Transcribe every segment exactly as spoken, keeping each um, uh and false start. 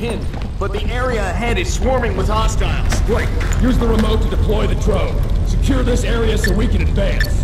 pinned, but the area ahead is swarming with hostiles. Great. Use the remote to deploy the drone. Secure this area so we can advance.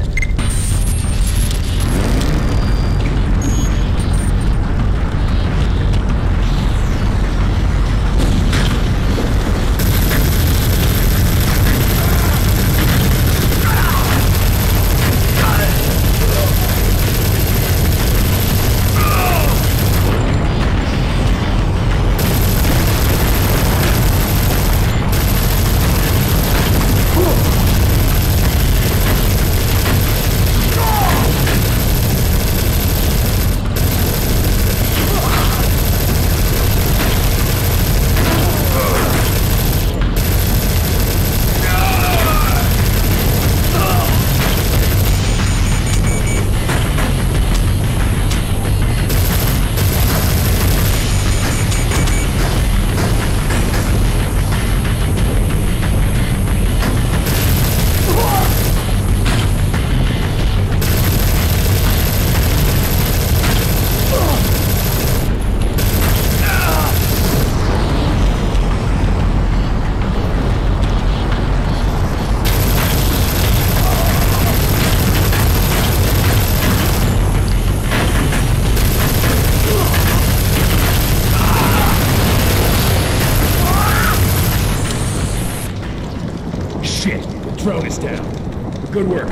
Good work.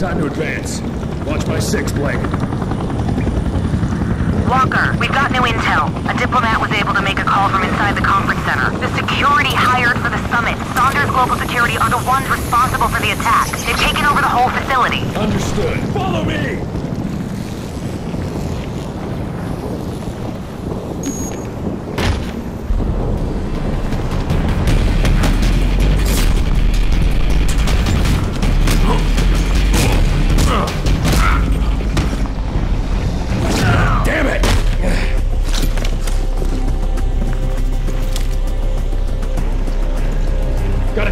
Time to advance. Watch my six, Blake. Walker, we've got new intel. A diplomat was able to make a call from inside the conference center. The security hired for the summit, Saunders Global Security, are the ones responsible for the attack. They've taken over the whole facility. Understood. Follow me!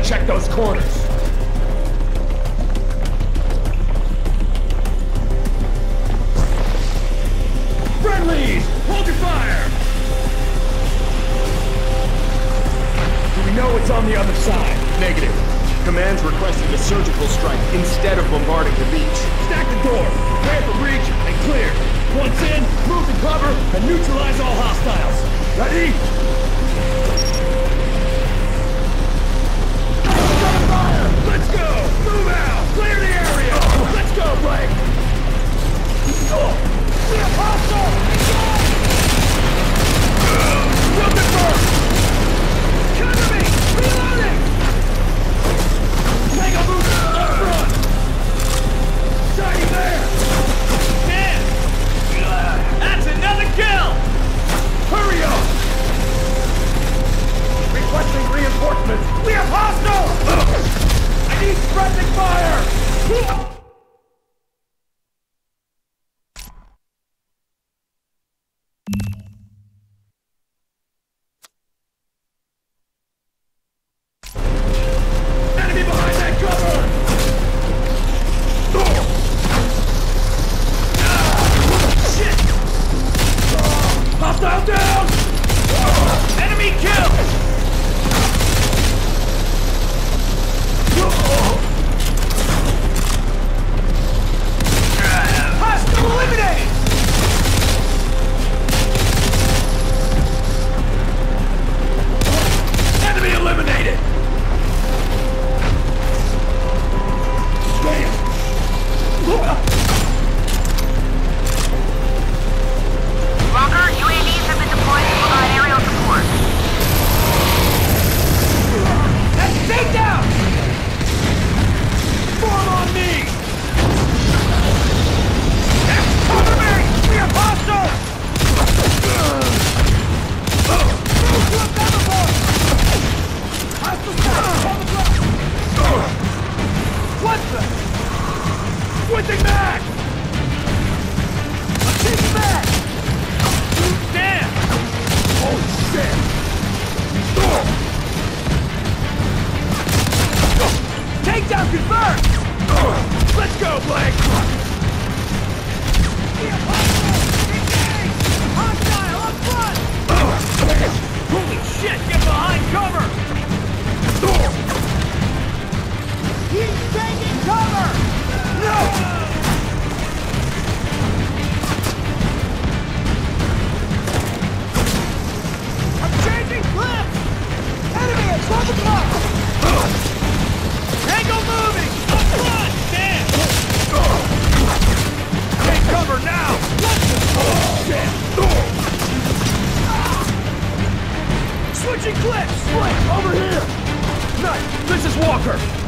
Check those corners. Friendlies! Hold your fire! Do we know what's on the other side? Negative. Command's requested a surgical strike instead of bombarding the beach. Stack the door, prepare for breach, and clear. Once in, move to cover, and neutralize all hostiles. Ready? Let's go! Move out! Clear the area! Let's go, Blake! The Apostle! Run the first! Cover me! Reloading! Take a move! Let's run! Shiny there! Ten! That's another kill! Hurry up! Requesting reinforcements! We have hostiles! He's pressing fire! Hostile up front!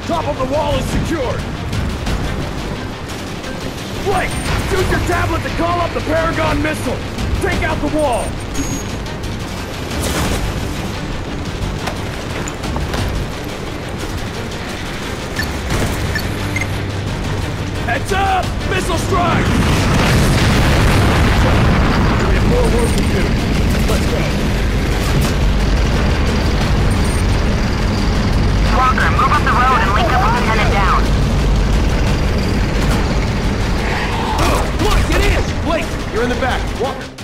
Top of the wall is secured! Blake! Use your tablet to call up the Paragon missile! Take out the wall! Heads up! Missile strike! We have more work to do. Let's go. Walker, move up the road and link up with the Lieutenant down. Oh, look, it is! Blake, you're in the back. Walker.